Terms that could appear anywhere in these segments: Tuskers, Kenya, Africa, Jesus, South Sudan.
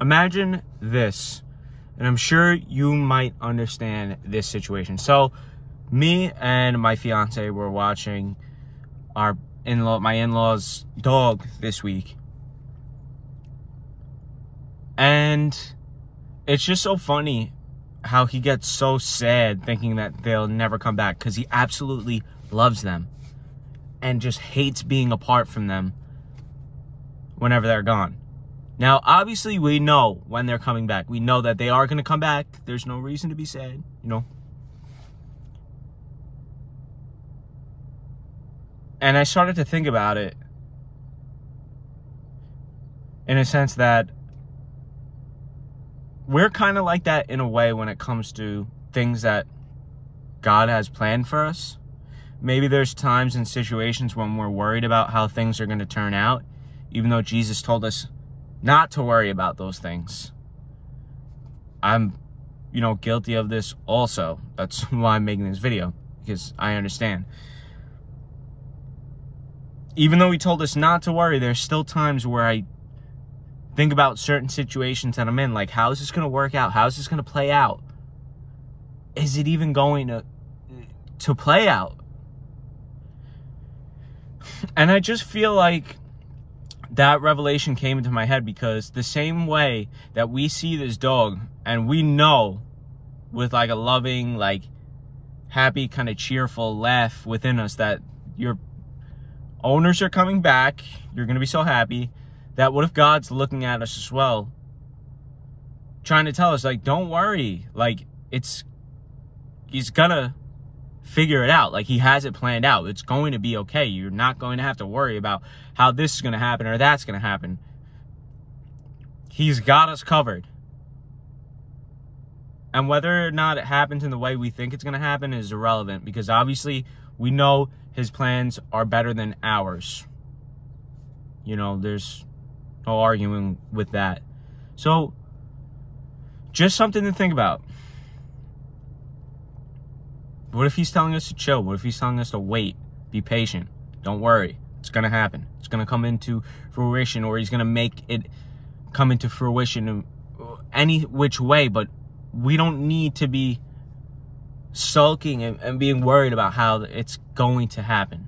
Imagine this, and I'm sure you might understand this situation. So me and my fiance were watching our my in-law's dog this week. And it's just so funny how he gets so sad thinking that they'll never come back, because he absolutely loves them and just hates being apart from them whenever they're gone. Now, obviously, we know when they're coming back. We know that they are going to come back. There's no reason to be sad, you know. And I started to think about it in a sense that we're kind of like that in a way when it comes to things that God has planned for us. Maybe there's times and situations when we're worried about how things are going to turn out, even though Jesus told us not to worry about those things. I'm, you know, guilty of this also. That's why I'm making this video, because I understand. Even though he told us not to worry, there's still times where I think about certain situations that I'm in, like, how is this going to work out? How is this going to play out? Is it even going to play out? And I just feel like that revelation came into my head, because the same way that we see this dog and we know with like a loving, like happy, kind of cheerful laugh within us that your owners are coming back, you're going to be so happy, that what if God's looking at us as well, trying to tell us, like, don't worry, like he's going to figure it out. Like, he has it planned out. It's going to be okay. You're not going to have to worry about how this is going to happen or that's going to happen. He's got us covered. And whether or not it happens in the way we think it's going to happen is irrelevant, because obviously we know his plans are better than ours. You know, there's no arguing with that. So, just something to think about. What if he's telling us to chill? What if he's telling us to wait? Be patient. Don't worry. It's going to happen. It's going to come into fruition, or he's going to make it come into fruition in any which way. But we don't need to be sulking and being worried about how it's going to happen.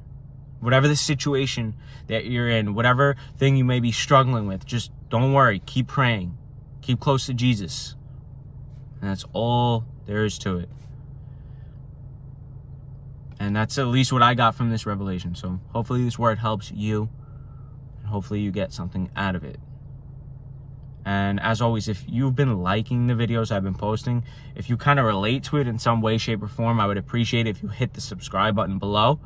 Whatever the situation that you're in, whatever thing you may be struggling with, just don't worry. Keep praying. Keep close to Jesus. And that's all there is to it. And that's at least what I got from this revelation. So hopefully this word helps you, and hopefully you get something out of it. And as always, if you've been liking the videos I've been posting, if you kind of relate to it in some way, shape, or form, I would appreciate it if you hit the subscribe button below,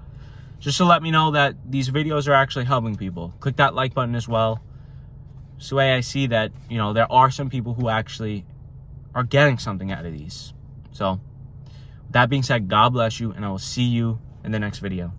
just to let me know that these videos are actually helping people. Click that like button as well. It's the way I see that, you know, there are some people who actually are getting something out of these. So that being said, God bless you, and I will see you in the next video.